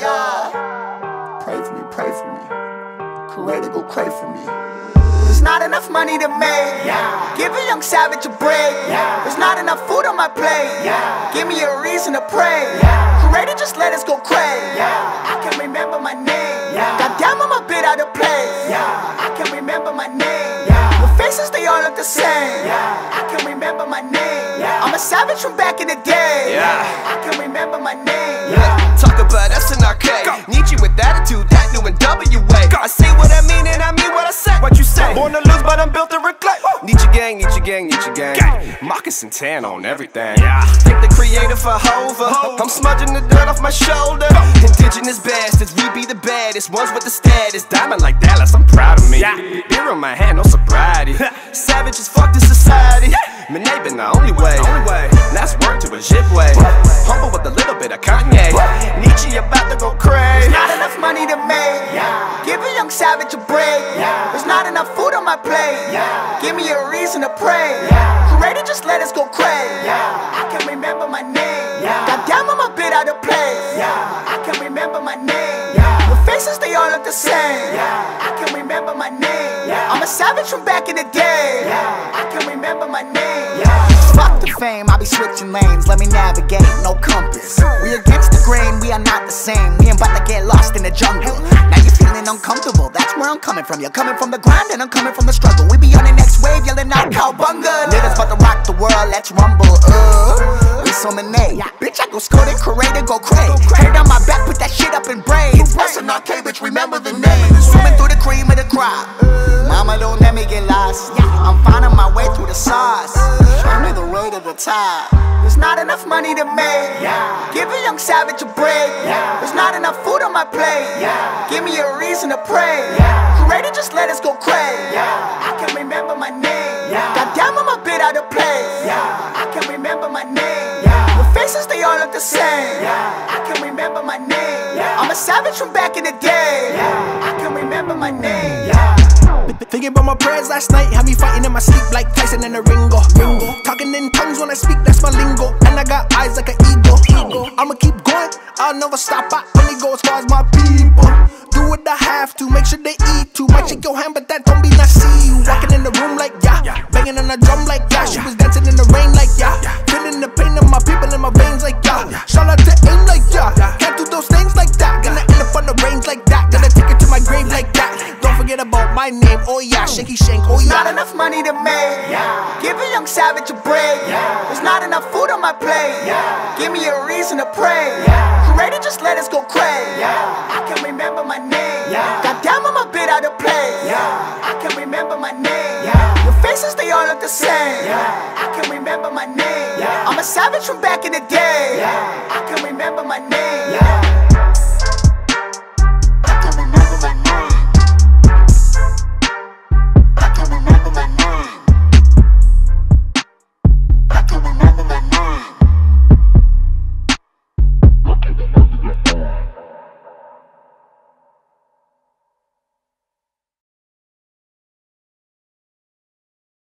Yeah. Pray for me. Karate go pray for me. There's not enough money to make. Yeah. Give a young savage a break. Yeah. There's not enough food on my plate. Yeah. Give me a reason to pray. Yeah. Karate just let us go crazy. Yeah. I can remember my name. Yeah. Goddamn, I'm a bit out of place. Yeah. I can remember my name. Yeah. Your faces, they all look the same. Yeah. I can remember my name. Yeah. I'm a savage from back in the day. Yeah. I can remember my name. Yeah. Talk about SNRK, Nietzsche with attitude, that new in WA. I say what I mean and I mean what I say. What you say? Born to lose but I'm built to reclaim. Nietzsche gang. Moccasin tan on everything. Take the creator for Hova. I'm smudging the dirt off my shoulder. Indigenous bastards, we be the baddest ones with the status. Diamond like Dallas, I'm proud of me. Beer on my hand, no sobriety. Savage as fuck to society. Man, they been the only way. That's word to Ojibwe. Humble with a little bit of Kanye. Nietzsche about to go crazy. There's not enough money to make. Yeah. Give a young savage a break. Yeah. There's not enough food on my plate. Yeah. Give me a reason to pray. Karate, just let us go crazy. Yeah. I can remember my name. Yeah. Goddamn, I'm a bit out of place. Yeah. I can remember my name. Yeah. Your faces, they all look the same. Yeah. I can remember my name. Yeah. I'm a savage from back in the day. Yeah. I can remember my name. Yeah. Fuck the fame, I be switching lanes, let me navigate, no compass. We against the grain, we are not the same. We ain't about to get lost in the jungle. Now you're feeling uncomfortable, that's where I'm coming from. You're coming from the grind and I'm coming from the struggle. We be on the next wave, yelling out cowbunga. Niggas about to rock the world, let's rumble. We so many. Bitch, I go scold and Karate go crazy. Head on my back, put that shit up in braids. SNRK, bitch, remember the name. Swimming through the cream of the crop. Mama, don't let me get lost. I'm finding my way through the sauce. Show me the road to the top. There's not enough money to make. Yeah. Give a young savage a break. Yeah. There's not enough food on my plate. Yeah. Give me a reason to pray. Yeah. Karate, just let us go crazy. Yeah. I can remember my name. Yeah. Goddamn, I'm a bit out of place. Yeah. I can remember my name. Yeah. Your faces, they all look the same. Yeah. I can remember my name. Yeah. I'm a savage from back in the day. Yeah. I can remember my name. Yeah. Thinking about my prayers last night, had me fighting in my sleep like Tyson and a Ringo. Talking in tongues when I speak, that's my lingo. And I got eyes like an eagle. I'ma keep going, I'll never stop. I only go as far as my people. Do what I have to, make sure they eat too. Might shake your hand, but that don't mean I see you. Walking in the room like yeah, banging on a drum like yeah. She was dancing in the rain like yeah, feeling the pain of my people in my veins like yeah. Shout out to aim like yeah, can't do those things like that. Gonna end up on the range like that. Gonna take it to my grave like that. Forget about my name, oh yeah, shaky shank, oh yeah. Not enough money to make, yeah. Give a young savage a break, yeah. There's not enough food on my plate, yeah. Give me a reason to pray, yeah. Karate, just let us go crazy, yeah. I can remember my name, yeah. Goddamn, I'm a bit out of place, yeah. I can remember my name, yeah. Your faces, they all look the same, yeah. I can remember my name, yeah. I'm a savage from back in the day, yeah. I can remember my name, yeah.